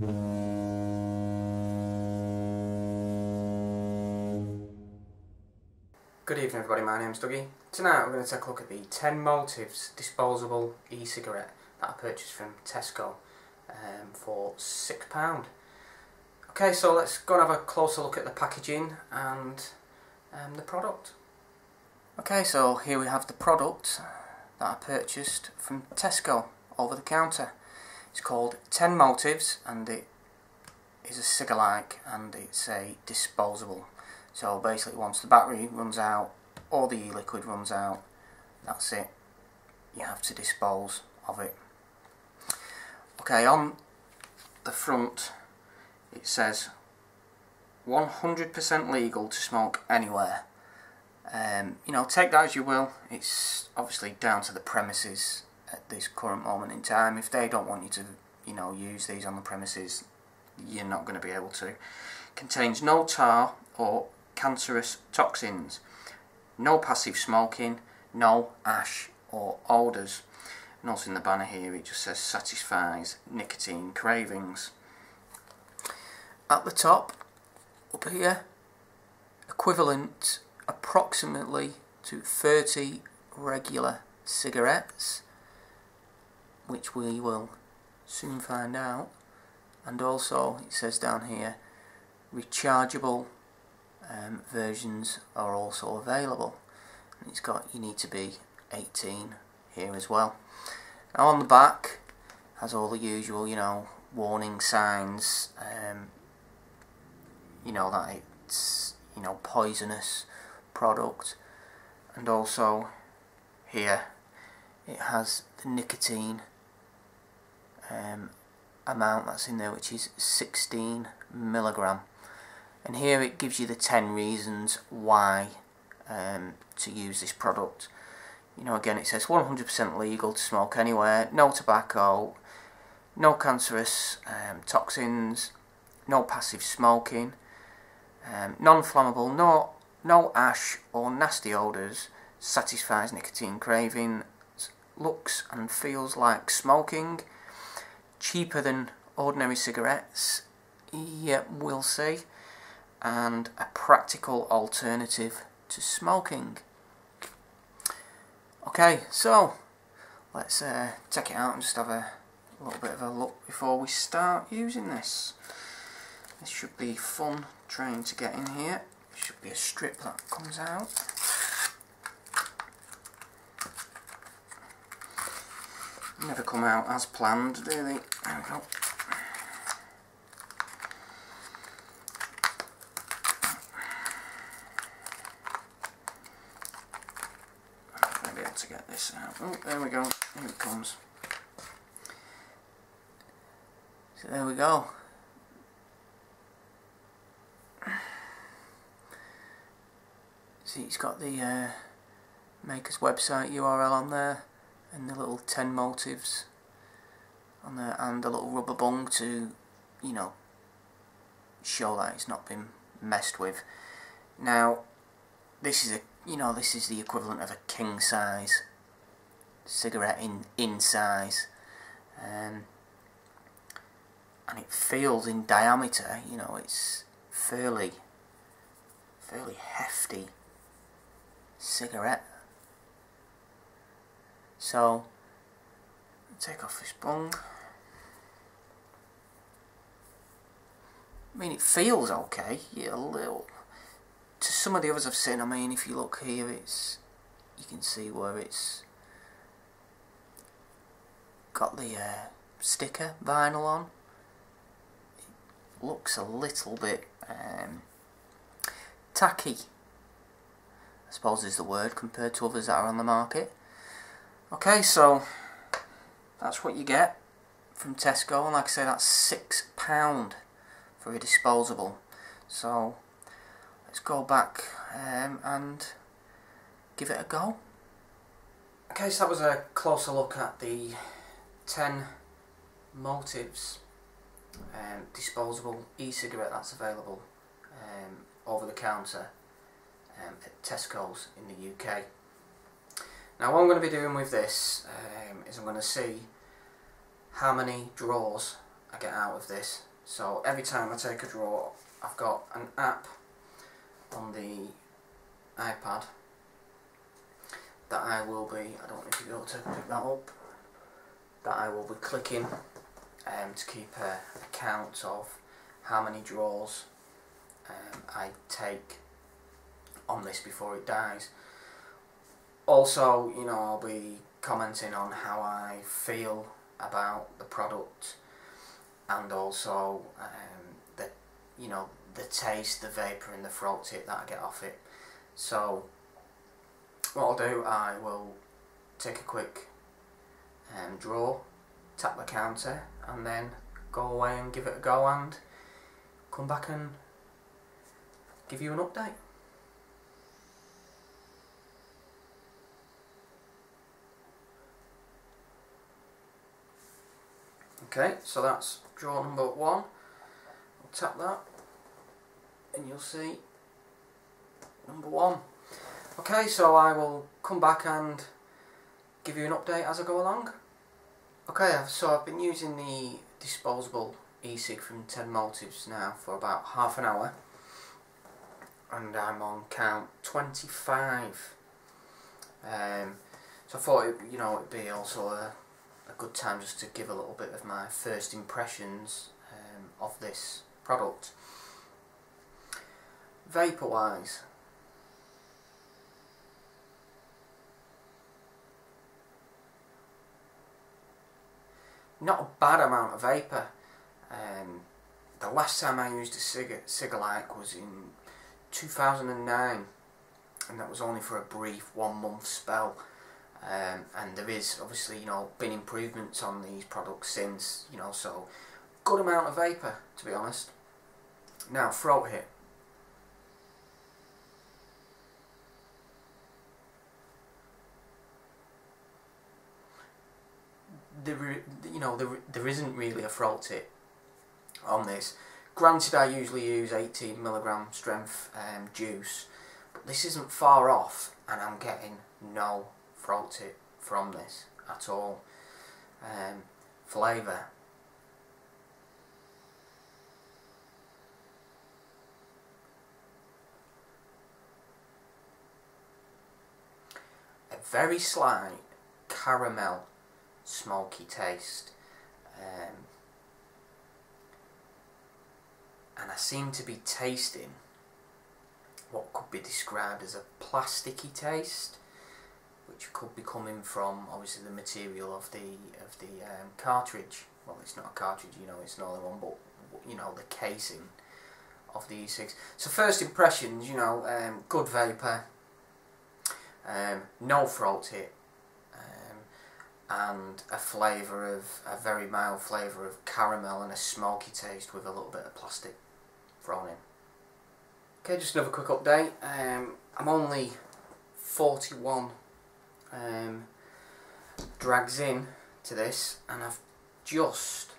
Good evening everybody, my name's Dougie. Tonight we're going to take a look at the 10 Motives disposable e-cigarette that I purchased from Tesco for £6. Okay, so let's go and have a closer look at the packaging and the product. Okay, so here we have the product that I purchased from Tesco over the counter. It's called 10 Motives and it is a Cigalike and it's a disposable. So basically once the battery runs out or the e-liquid runs out, that's it, you have to dispose of it. Okay, on the front it says 100% legal to smoke anywhere. You know, take that as you will, it's obviously down to the premises at this current moment in time. If they don't want you to, you know, use these on the premises, you're not going to be able to. Contains no tar or cancerous toxins, no passive smoking, no ash or odours. And also in the banner here it just says satisfies nicotine cravings. At the top, up here, equivalent approximately to 30 regular cigarettes, which we will soon find out. And also it says down here, rechargeable versions are also available, and it's got you need to be 18 here as well. Now on the back has all the usual, you know, warning signs, you know, that it's, you know, poisonous product, and also here it has the nicotine amount that's in there, which is 16 milligram. And here it gives you the 10 reasons why to use this product. You know, again, it says 100% legal to smoke anywhere, no tobacco, no cancerous toxins, no passive smoking, non-flammable, no ash or nasty odours, satisfies nicotine craving, looks and feels like smoking, cheaper than ordinary cigarettes, yeah, we'll see, and a practical alternative to smoking. Okay, so let's take it out and just have a little bit of a look before we start using this. This should be fun trying to get in here. There should be a strip that comes out. Never come out as planned, do they? There we go. Get this out. Oh, there we go. Here it comes. So there we go. See, it's got the maker's website URL on there, and the little 10 motives on there, and a little rubber bung to, you know, show that it's not been messed with. Now, this is a, you know, this is the equivalent of a king size cigarette in size, and it feels in diameter, you know, it's fairly hefty cigarette. So take off this bung. I mean, it feels okay. Yeah, a little. To some of the others I've seen, I mean, if you look here, it's, you can see where it's got the sticker vinyl on. It looks a little bit tacky, I suppose is the word, compared to others that are on the market. Okay, so that's what you get from Tesco, and like I say, that's £6 for a disposable. So let's go back and give it a go. Okay, so that was a closer look at the 10 Motives disposable e-cigarette that's available over the counter at Tesco's in the UK. Now what I'm going to be doing with this is I'm going to see how many draws I get out of this. So every time I take a draw, I've got an app on the iPad that I will be, I don't know if you'll be able to pick that up, that I will be clicking to keep a account of how many draws I take on this before it dies. Also, you know, I'll be commenting on how I feel about the product, and also the, you know, the taste, the vapour and the throat tip that I get off it. So what I'll do, I will take a quick draw, tap the counter and then go away and give it a go and come back and give you an update. Okay, so that's draw number one. I'll tap that and you'll see number one. Okay, so I will come back and give you an update as I go along. Okay, so I've been using the disposable e-cig from 10 Motives now for about half an hour, and I'm on count 25. So I thought it, you know, it'd be also a good time just to give a little bit of my first impressions of this product. Vapour-wise, not a bad amount of vapour. The last time I used a Cigalike was in 2009, and that was only for a brief 1 month spell. And there is obviously, you know, been improvements on these products since, you know, so good amount of vapour, to be honest. Now, throat hit. There isn't really a throat tip on this. Granted, I usually use 18 milligram strength juice, but this isn't far off, and I'm getting no throat tip from this at all. Flavour. A very slight caramel smoky taste, and I seem to be tasting what could be described as a plasticky taste, which could be coming from obviously the material of the cartridge. Well, it's not a cartridge, you know, it's another one, but you know, the casing of the e-cigs. So first impressions, you know, good vapour, no throat hit, and a flavour of, a very mild flavour of caramel and a smoky taste with a little bit of plastic thrown in. Okay, just another quick update. I'm only 41 drags in to this, and I've just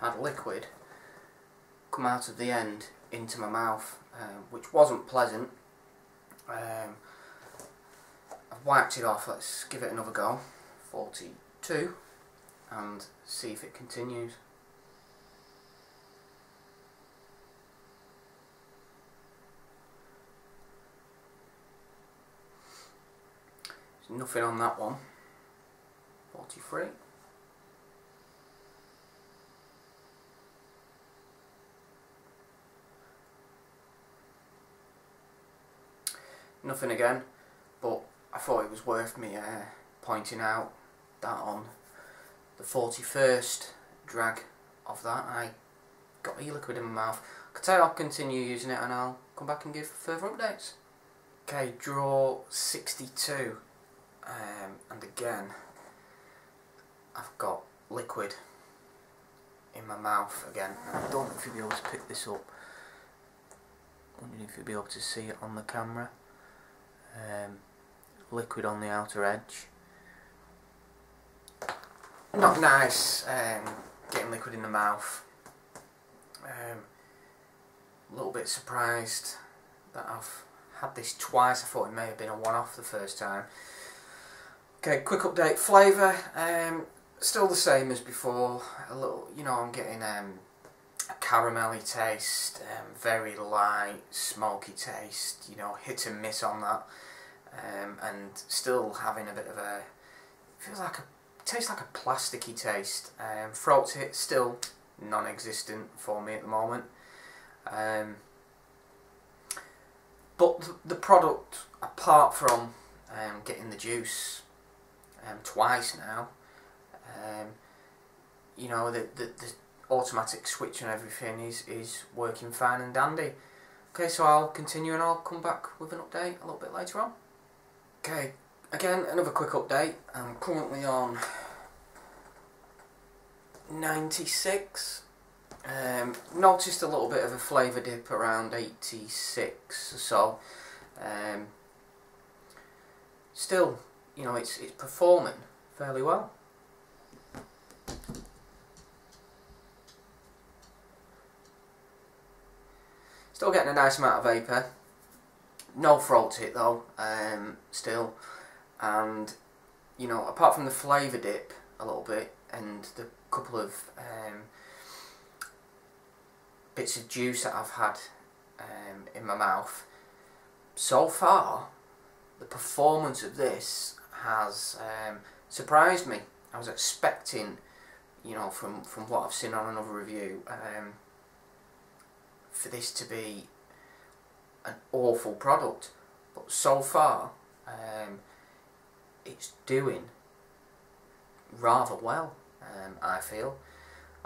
had liquid come out of the end into my mouth, which wasn't pleasant. I've wiped it off. Let's give it another go. 42, and see if it continues. There's nothing on that one. 43. Nothing again, but I thought it was worth me pointing out that on the 41st drag of that, I got e-liquid in my mouth. I'll continue using it and I'll come back and give further updates. Okay, draw 62, and again I've got liquid in my mouth again. I don't know if you'll be able to pick this up. I don't know if you'll be able to see it on the camera. Liquid on the outer edge. Not nice, getting liquid in the mouth. A little bit surprised that I've had this twice. I thought it may have been a one-off the first time. Okay, quick update. Flavour, Still the same as before, a little, you know, I'm getting a caramelly taste, very light, smoky taste, you know, hit and miss on that, and still having a bit of a, feels like a, tastes like a plasticky taste. Throat hit, still non-existent for me at the moment. But the product, apart from getting the juice twice now, you know, the automatic switch and everything is working fine and dandy. Okay, so I'll continue and I'll come back with an update a little bit later on. Okay, again, another quick update. I'm currently on 96. Noticed a little bit of a flavour dip around 86 or so. Still, you know, it's performing fairly well. Still getting a nice amount of vapour. No throat hit though, still. And, you know, apart from the flavour dip a little bit and the couple of bits of juice that I've had in my mouth, so far the performance of this has surprised me. I was expecting, you know, from what I've seen on another review, for this to be an awful product, but so far it's doing rather well, I feel.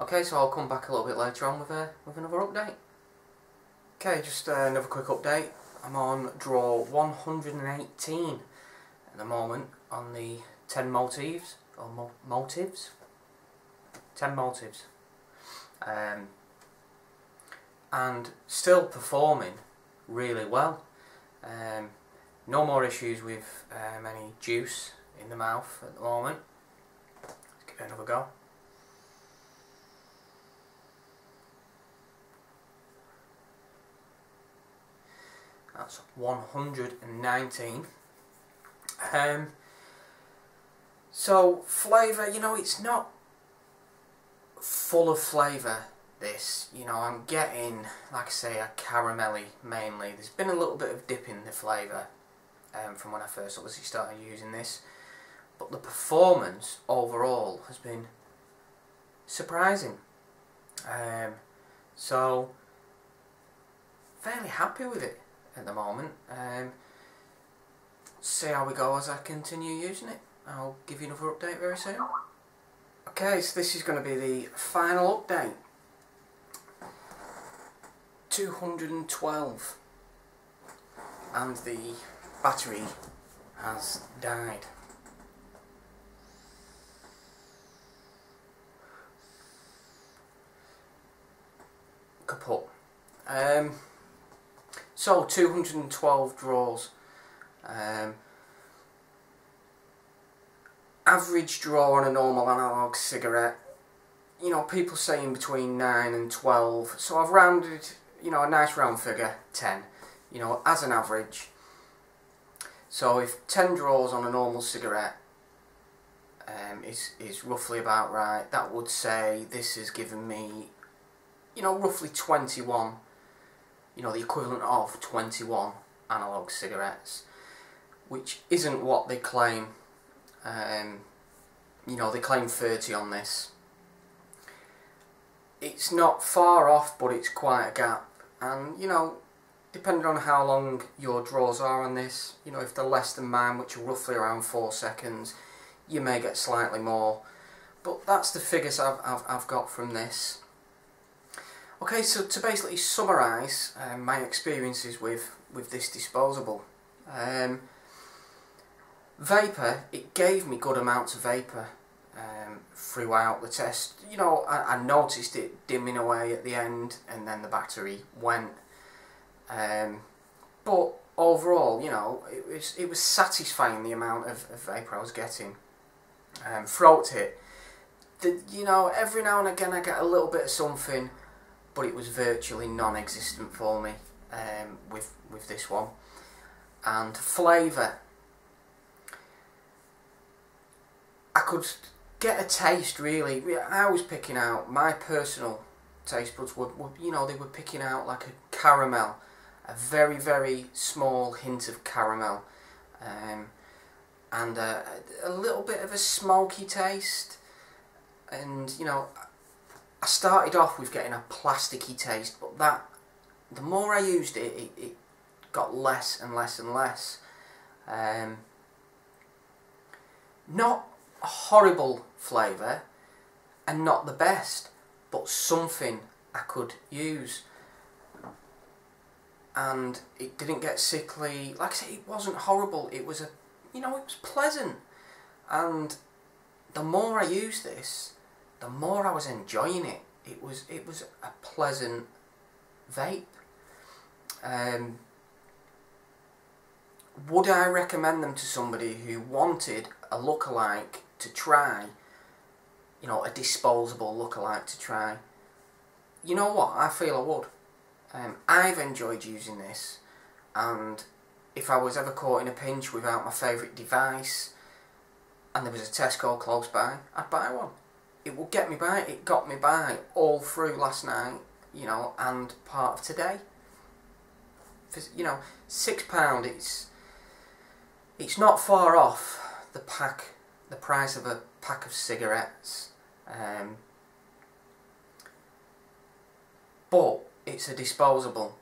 Okay, so I'll come back a little bit later on with another update. Okay, just another quick update. I'm on draw 118 at the moment on the 10 Motives, or Motives? 10 Motives. And still performing really well. No more issues with any juice in the mouth at the moment. Let's give it another go. That's 119. So flavour, you know, it's not full of flavour, this. You know, I'm getting, like I say, a caramelly mainly. There's been a little bit of dip in the flavour from when I first obviously started using this. But the performance overall has been surprising. So, fairly happy with it at the moment. See how we go as I continue using it. I'll give you another update very soon. Okay, so this is going to be the final update. 212, and the battery has died. Kaput. So 212 draws, average draw on a normal analogue cigarette, you know, people saying between 9 and 12, so I've rounded, you know, a nice round figure, 10, you know, as an average. So if 10 draws on a normal cigarette is roughly about right, that would say this has given me, you know, roughly 21, you know, the equivalent of 21 analogue cigarettes, which isn't what they claim. You know, they claim 30 on this. It's not far off, but it's quite a gap. And, you know, depending on how long your draws are on this, you know, if they're less than mine, which are roughly around 4 seconds, you may get slightly more. But that's the figures I've got from this. Okay, so to basically summarise my experiences with this disposable. Vapour, it gave me good amounts of vapour throughout the test. You know, I noticed it dimming away at the end and then the battery went. But overall, you know, it was satisfying the amount of vapour I was getting. Throat hit. You know, every now and again I get a little bit of something, but it was virtually non-existent for me with this one. And flavour, I could get a taste, really. I was picking out, my personal taste buds were, you know, they were picking out like a caramel, a very, very small hint of caramel, and a little bit of a smoky taste. And, you know, I started off with getting a plasticky taste, but that, the more I used it, it got less and less and less. Not a horrible flavour, and not the best, but something I could use. And it didn't get sickly. Like I said, it wasn't horrible. It was a, you know, it was pleasant. And the more I used this, the more I was enjoying it. It was a pleasant vape. Would I recommend them to somebody who wanted a lookalike to try? You know, a disposable lookalike to try? You know what? I feel I would. I've enjoyed using this, and if I was ever caught in a pinch without my favourite device and there was a Tesco close by, I'd buy one. It would get me by. It got me by all through last night, you know, and part of today. You know, £6, it's not far off the pack, the price of a pack of cigarettes, but it's a disposable,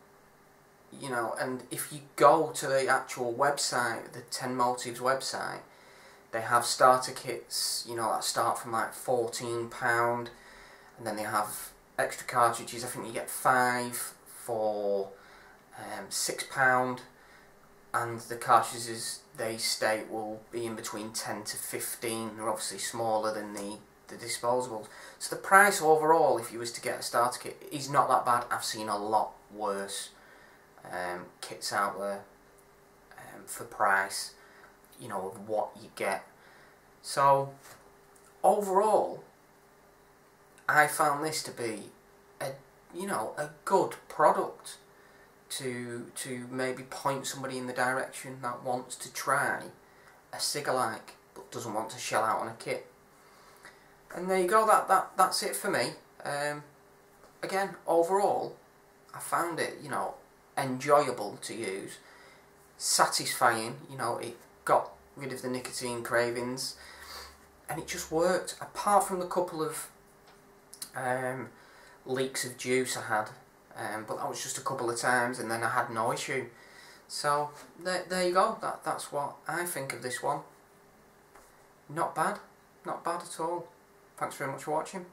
you know. And if you go to the actual website, the 10 Motives website, they have starter kits, you know, that start from like £14, and then they have extra cartridges. I think you get 5 for £6, and the cartridges, they state, will be in between 10 to 15. They're obviously smaller than the disposables. So the price overall, if you was to get a starter kit, is not that bad. I've seen a lot worse kits out there for price, you know, of what you get. So overall, I found this to be a, you know, a good product to maybe point somebody in the direction that wants to try a Cigalike but doesn't want to shell out on a kit. And there you go, that's it for me. Again, overall, I found it, you know, enjoyable to use, satisfying, you know, it got rid of the nicotine cravings, and it just worked, apart from the couple of leaks of juice I had. But that was just a couple of times, and then I had no issue. So there you go, that's what I think of this one. Not bad, not bad at all. Thanks very much for watching.